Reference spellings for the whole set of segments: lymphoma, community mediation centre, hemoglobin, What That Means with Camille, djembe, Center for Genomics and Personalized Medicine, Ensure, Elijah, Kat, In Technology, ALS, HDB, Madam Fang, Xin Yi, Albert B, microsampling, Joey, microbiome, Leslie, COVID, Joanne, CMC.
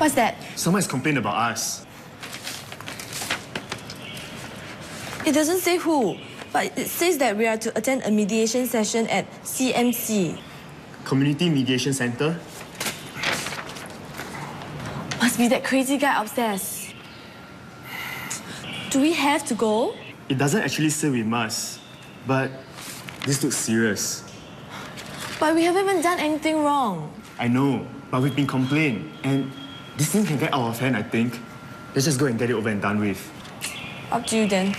What's that? Someone's complained about us. It doesn't say who, but it says that we are to attend a mediation session at CMC. Community Mediation Centre? Must be that crazy guy upstairs. Do we have to go? It doesn't actually say we must, but this looks serious. But we haven't even done anything wrong. I know, but we've been complained, and this thing can get out of hand, I think. Let's just go and get it over and done with. Up to you then.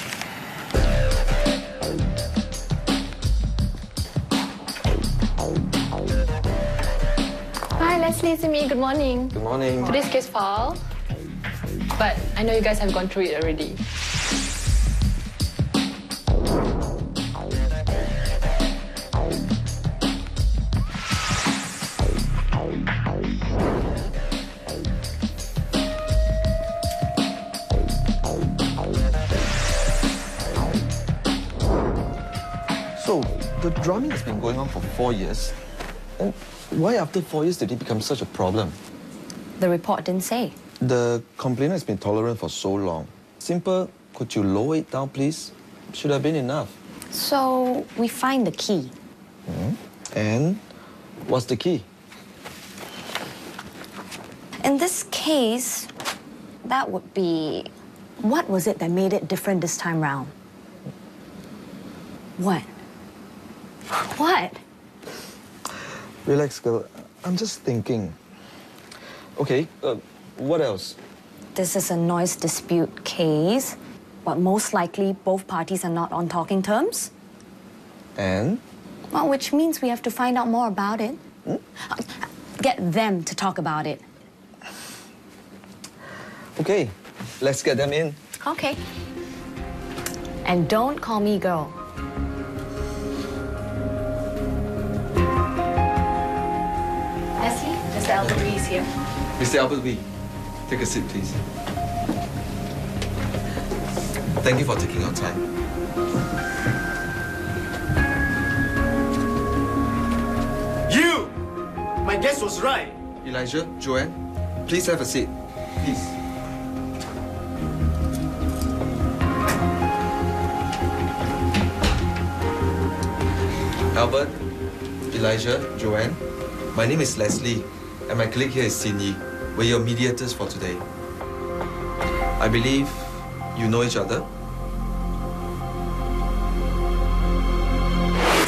Hi, Leslie, it's me. Good morning. Good morning. Today's case file, but I know you guys have gone through it already. The drumming has been going on for 4 years. And why after 4 years did it become such a problem? The report didn't say. The complainant has been tolerant for so long. Simple, could you lower it down, please? Should have been enough. So, we find the key. And what's the key? In this case, that would be... What was it that made it different this time round? What? What? Relax, girl. I'm just thinking. Okay, what else? This is a noise dispute case, but most likely both parties are not on talking terms. And? Well, which means we have to find out more about it. Get them to talk about it. Okay, let's get them in. Okay. And don't call me girl. Mr. Albert B is here. Mr. Albert B, take a seat, please. Thank you for taking your time. You! My guess was right. Elijah, Joanne, please have a seat. Please. Albert, Elijah, Joanne, my name is Leslie. And my colleague here is Xin Yi. We're your mediators for today. I believe you know each other.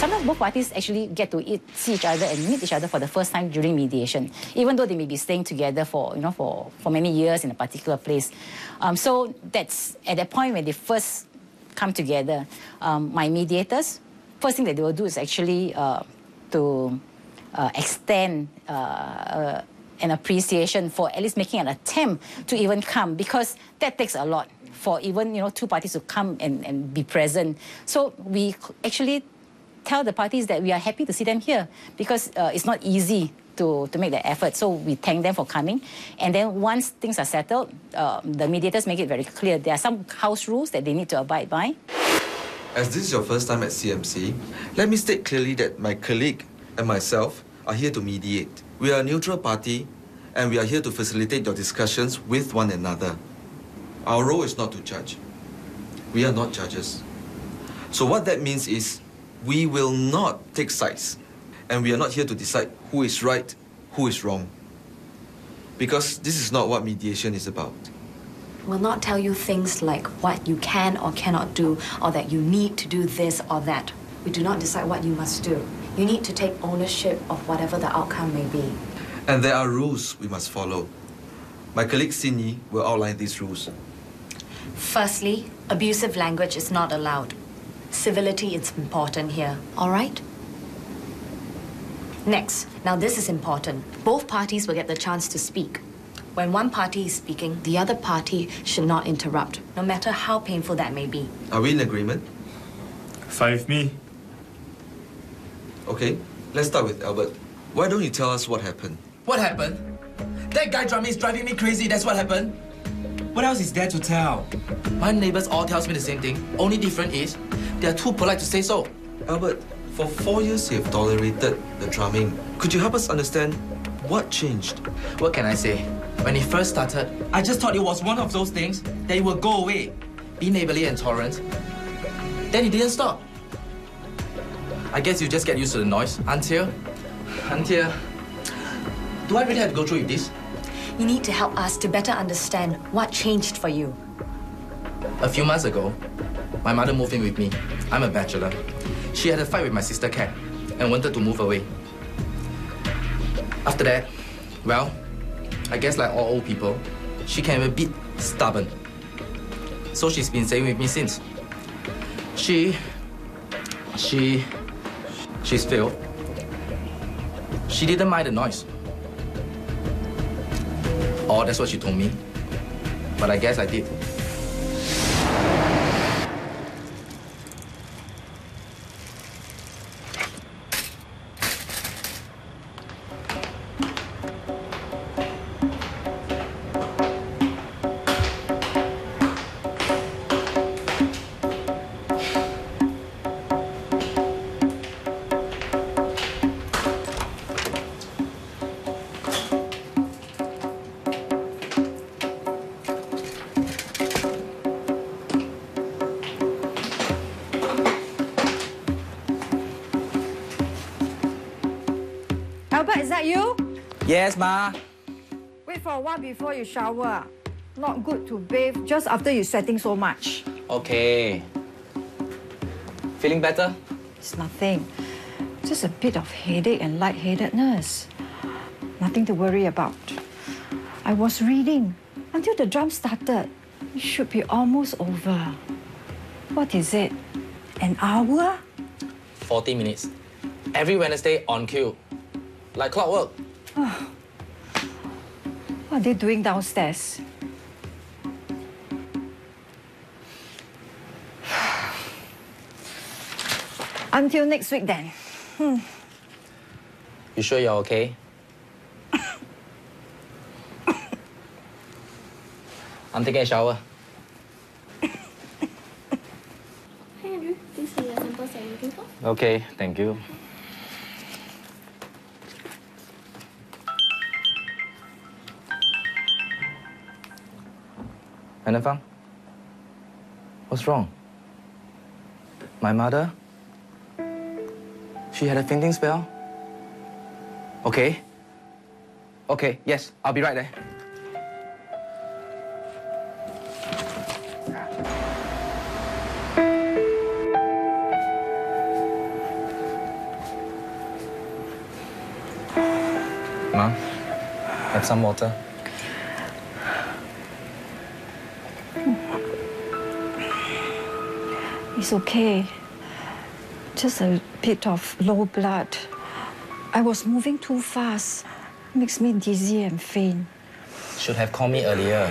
Sometimes both parties actually get to see each other and meet each other for the first time during mediation, even though they may be staying together for, you know, for many years in a particular place. So that's at that point when they first come together. My mediators, first thing that they will do is actually extend an appreciation for at least making an attempt to even come, because that takes a lot for even, you know, two parties to come and be present. So we actually tell the parties that we are happy to see them here because it's not easy to make that effort. So we thank them for coming. And then once things are settled, the mediators make it very clear there are some house rules that they need to abide by. As this is your first time at CMC, let me state clearly that my colleague and myself are here to mediate. We are a neutral party and we are here to facilitate your discussions with one another. Our role is not to judge. We are not judges. So what that means is we will not take sides and we are not here to decide who is right, who is wrong. Because this is not what mediation is about. We'll not tell you things like what you can or cannot do or that you need to do this or that. We do not decide what you must do. You need to take ownership of whatever the outcome may be. And there are rules we must follow. My colleague Xin Yi will outline these rules. Firstly, abusive language is not allowed. Civility is important here, all right? Next, now this is important. Both parties will get the chance to speak. When one party is speaking, the other party should not interrupt, no matter how painful that may be. Are we in agreement? Fine with me. Okay, let's start with Albert. Why don't you tell us what happened? What happened? That guy drumming is driving me crazy, that's what happened. What else is there to tell? My neighbours all tells me the same thing. Only difference is, they are too polite to say so. Albert, for 4 years you've tolerated the drumming. Could you help us understand what changed? What can I say? When it first started, I just thought it was one of those things that it would go away. Be neighborly and tolerant. Then it didn't stop. I guess you just get used to the noise until... Do I really have to go through with this? You need to help us to better understand what changed for you. A few months ago, my mother moved in with me. I'm a bachelor. She had a fight with my sister Kat and wanted to move away. After that, well, I guess like all old people, she became a bit stubborn. So she's been staying with me since. She's failed. She didn't mind the noise. Oh, that's what she told me. But I guess I did. Yes, Ma. Wait for a while before you shower. Not good to bathe just after you're sweating so much. Okay. Feeling better? It's nothing. Just a bit of headache and lightheadedness. Nothing to worry about. I was reading until the drum started. It should be almost over. What is it? An hour? 40 minutes. Every Wednesday on cue. Like clockwork. Oh. What are they doing downstairs? Until next week, then. You sure you're okay? I'm taking a shower. Hi, Andrew. These are the samples that you're looking for. Okay, thank you. Madam Fang, what's wrong? My mother? She had a fainting spell? Okay. Okay, yes, I'll be right there. Mom, have some water. It's okay. Just a bit of low blood. I was moving too fast. Makes me dizzy and faint. Should have called me earlier.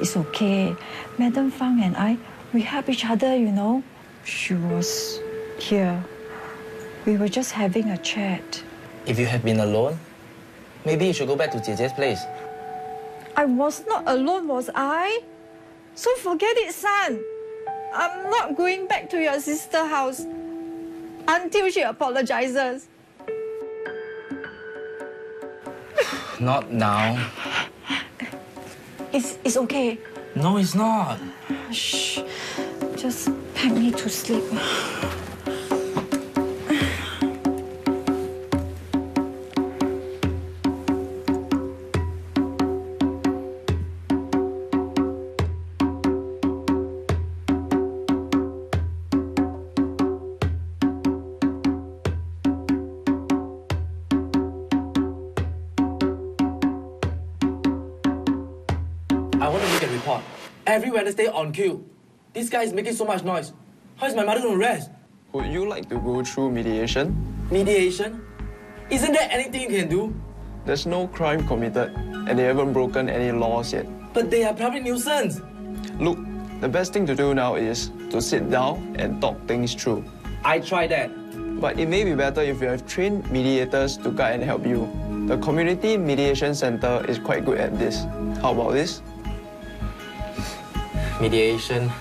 It's okay. Madam Fang and I, we help each other, you know. She was here. We were just having a chat. If you had been alone, maybe you should go back to Jeje's place. I was not alone, was I? So forget it, son. I'm not going back to your sister's house until she apologizes. Not now. It's okay. No, it's not. Shh. Just pack me to sleep. Every Wednesday on cue. This guy is making so much noise. How is my mother going to rest? Would you like to go through mediation? Mediation? Isn't there anything you can do? There's no crime committed, and they haven't broken any laws yet. But they are public nuisance. Look, the best thing to do now is to sit down and talk things through. I try that. But it may be better if you have trained mediators to guide and help you. The Community Mediation Centre is quite good at this. How about this? Mediation.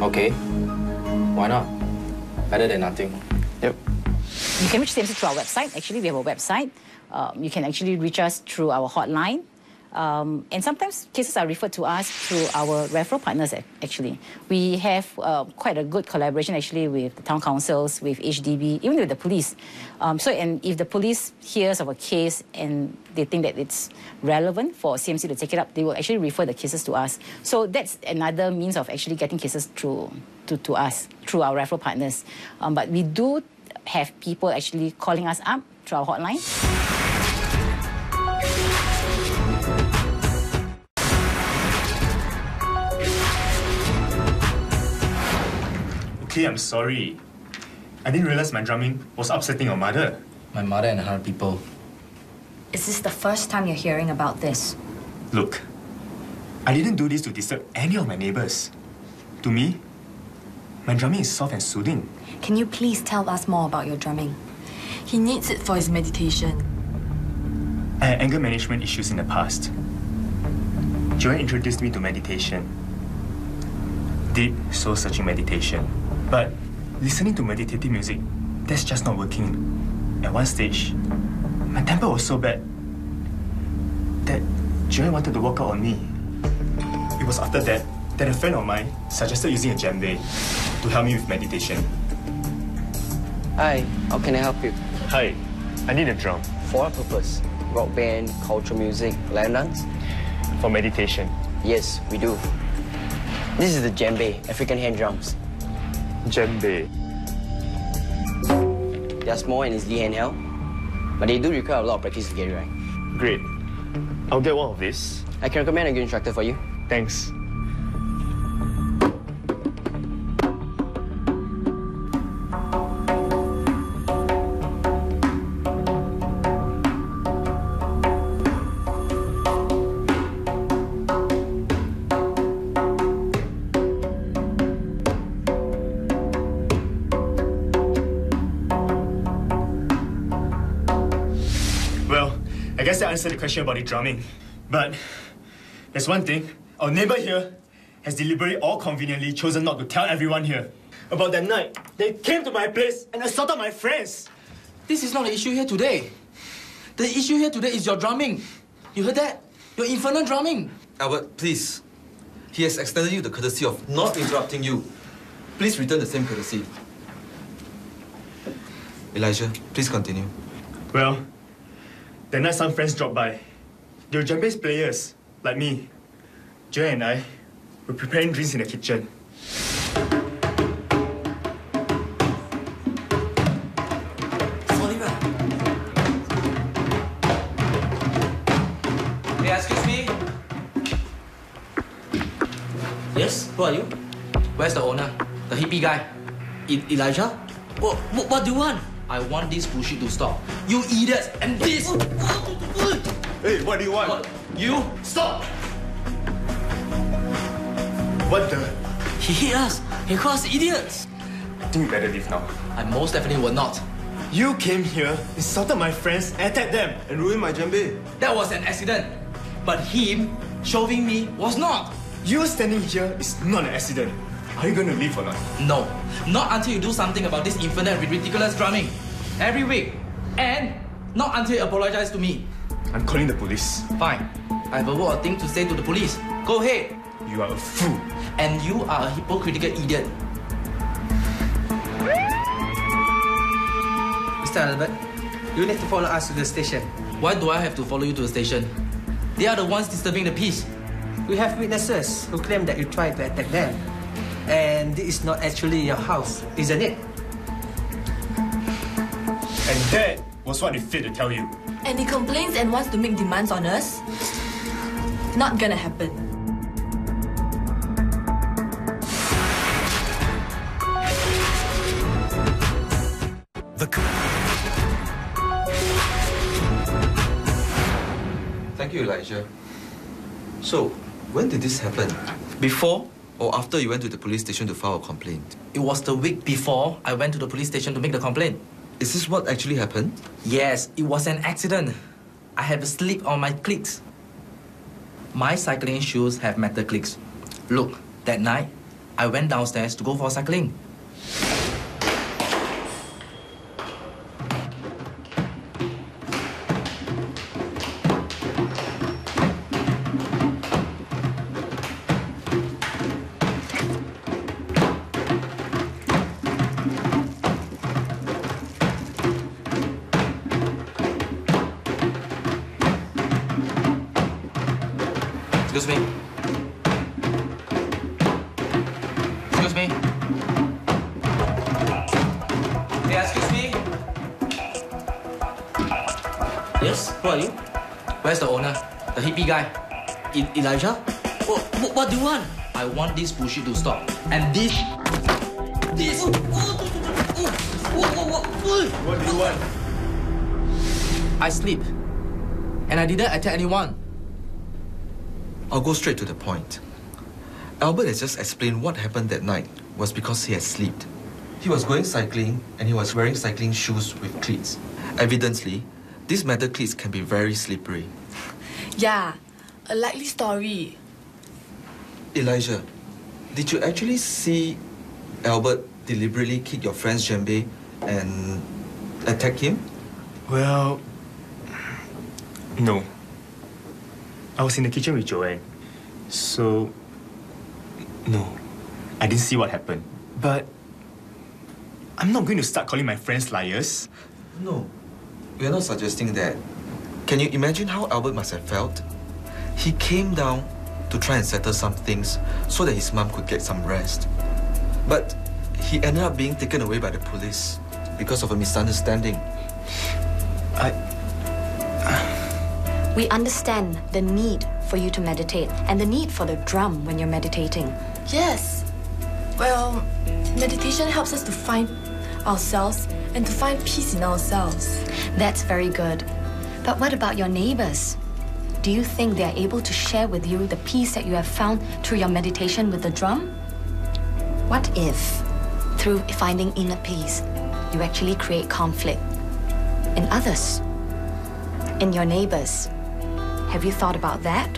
Okay. Why not? Better than nothing. Yep. You can reach CMC through our website. Actually, we have a website You can actually reach us through our hotline. And sometimes cases are referred to us through our referral partners, actually. We have quite a good collaboration, actually, with the town councils, with HDB, even with the police. And if the police hears of a case and they think that it's relevant for CMC to take it up, they will actually refer the cases to us. So that's another means of actually getting cases through to us, through our referral partners. But we do have people actually calling us up through our hotline. Okay, I'm sorry. I didn't realize my drumming was upsetting your mother. My mother and her people. Is this the first time you're hearing about this? Look, I didn't do this to disturb any of my neighbors. To me, my drumming is soft and soothing. Can you please tell us more about your drumming? He needs it for his meditation. I had anger management issues in the past. Joanne introduced me to meditation. Deep, soul-searching meditation. But listening to meditative music, that's just not working. At one stage, my temper was so bad that Joey wanted to walk out on me. It was after that a friend of mine suggested using a djembe to help me with meditation. Hi, how can I help you? Hi, I need a drum. For what purpose? Rock band, cultural music, line dance? For meditation. Yes, we do. This is the djembe, African hand drums. Djembe. They are small and easily handheld, but they do require a lot of practice to get it right. Great. I'll get one of these. I can recommend a good instructor for you. Thanks. I guess I answered the question about the drumming. But there's one thing. Our neighbour here has deliberately or conveniently chosen not to tell everyone here about that night they came to my place and assaulted my friends. This is not the issue here today. The issue here today is your drumming. You heard that? Your infernal drumming. Albert, please. He has extended you the courtesy of not interrupting you. Please return the same courtesy. Elijah, please continue. Well, that night, some friends dropped by. They were djembe players, like me. Joey and I were preparing drinks in the kitchen. Oliver! Hey, excuse me? Yes? Who are you? Where's the owner? The hippie guy? Elijah? What do you want? I want this bullshit to stop. You idiots! And this! Hey, what do you want? You? Stop! What the? He hit us! He called us idiots! I think we better leave now. I most definitely will not. You came here, insulted my friends, attacked them, and ruined my djembe. That was an accident. But him shoving me was not. You standing here is not an accident. Are you going to leave or not? No. Not until you do something about this infinite ridiculous drumming. Every week. And not until you apologize to me. I'm calling the police. Fine. I have a word or thing to say to the police. Go ahead. You are a fool. And you are a hypocritical idiot. Mr. Albert, you need to follow us to the station. Why do I have to follow you to the station? They are the ones disturbing the peace. We have witnesses who claim that you tried to attack them. And this is not actually your house, isn't it? And that was what they failed to tell you. And he complains and wants to make demands on us? Not gonna happen. Thank you, Elijah. So, when did this happen? Before? Or after you went to the police station to file a complaint? It was the week before I went to the police station to make the complaint. Is this what actually happened? Yes, it was an accident. I have a slip on my cleats. My cycling shoes have metal cleats. Look, that night, I went downstairs to go for cycling. Excuse me. Excuse me. Yeah, excuse me. Yes, who are you? Where's the owner? The hippie guy? Elijah? What do you want? I want this bullshit to stop. And this. What do you want? I sleep. And I didn't attack anyone. I'll go straight to the point. Albert has just explained what happened that night was because he had slept. He was going cycling and he was wearing cycling shoes with cleats. Evidently, these metal cleats can be very slippery. Yeah, a likely story. Elijah, did you actually see Albert deliberately kick your friend's djembe and attack him? Well, no. I was in the kitchen with Joanne, so no, I didn't see what happened. But I'm not going to start calling my friends liars. No, we're not suggesting that. Can you imagine how Albert must have felt? He came down to try and settle some things so that his mum could get some rest. But he ended up being taken away by the police because of a misunderstanding. We understand the need for you to meditate and the need for the drum when you're meditating. Yes. Well, meditation helps us to find ourselves and to find peace in ourselves. That's very good. But what about your neighbors? Do you think they're able to share with you the peace that you have found through your meditation with the drum? What if, through finding inner peace, you actually create conflict in others, in your neighbors? Have you thought about that?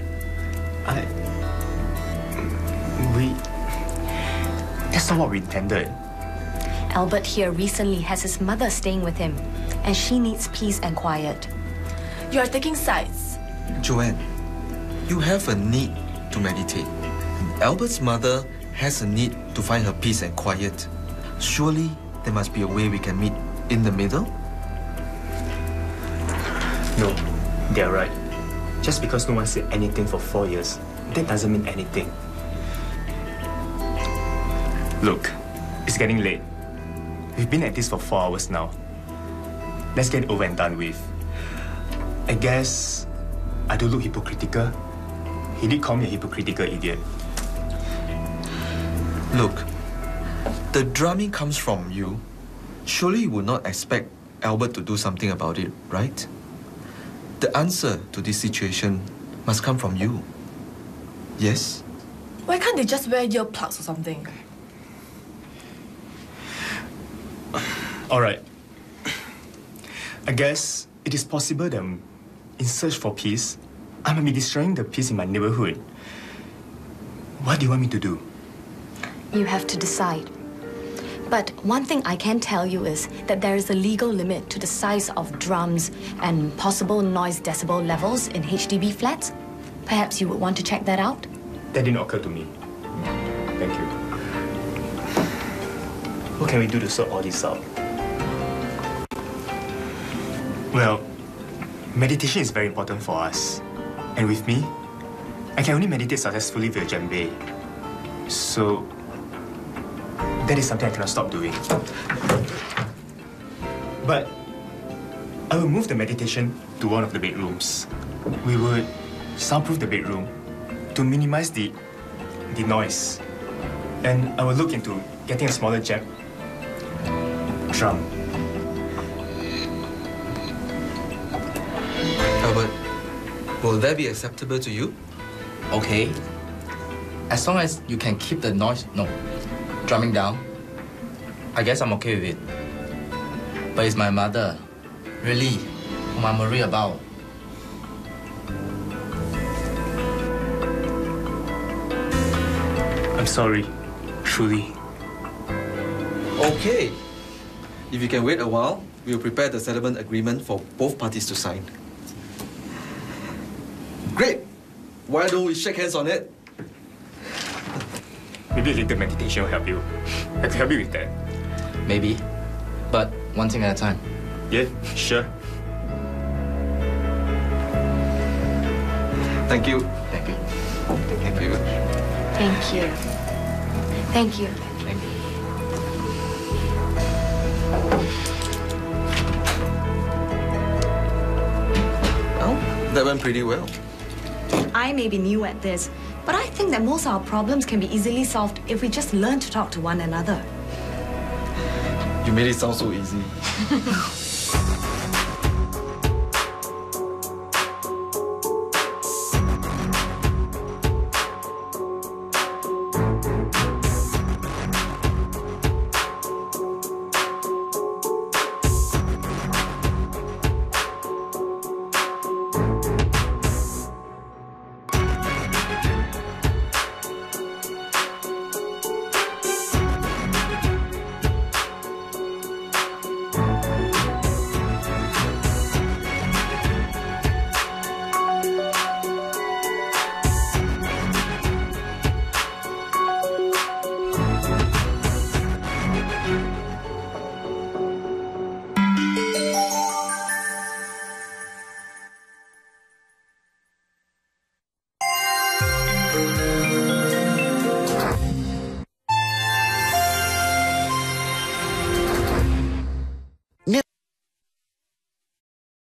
That's not what we intended. Albert here recently has his mother staying with him, and she needs peace and quiet. You are taking sides. Joanne, you have a need to meditate. And Albert's mother has a need to find her peace and quiet. Surely there must be a way we can meet in the middle? No, they're right. Just because no one said anything for 4 years, that doesn't mean anything. Look, it's getting late. We've been at this for 4 hours now. Let's get it over and done with. I guess I do look hypocritical. He did call me a hypocritical idiot. Look, the drumming comes from you. Surely you would not expect Albert to do something about it, right? The answer to this situation must come from you. Yes? Why can't they just wear earplugs or something? All right. I guess it is possible that in search for peace, I might be destroying the peace in my neighborhood. What do you want me to do? You have to decide. But one thing I can tell you is that there is a legal limit to the size of drums and possible noise decibel levels in HDB flats. Perhaps you would want to check that out? That didn't occur to me. Thank you. What can we do to sort all this out? Well, meditation is very important for us. And with me, I can only meditate successfully via djembe. So, that is something I cannot stop doing. But I will move the meditation to one of the bedrooms. We would soundproof the bedroom to minimize the noise. And I will look into getting a smaller drum. Albert, will that be acceptable to you? Okay. As long as you can keep the noise, drumming down, I guess I'm okay with it. But it's my mother, really, whom I'm worried about. I'm sorry, truly. Okay. If you can wait a while, we'll prepare the settlement agreement for both parties to sign. Great! Why don't we shake hands on it? Maybe a little meditation will help you. I could help you with that. Maybe. But one thing at a time. Yeah, sure. Thank you. Thank you. Thank you. Thank you. Thank you. Thank you. Oh, that went pretty well. I may be new at this, but I think that most of our problems can be easily solved if we just learn to talk to one another. You made it sound so easy.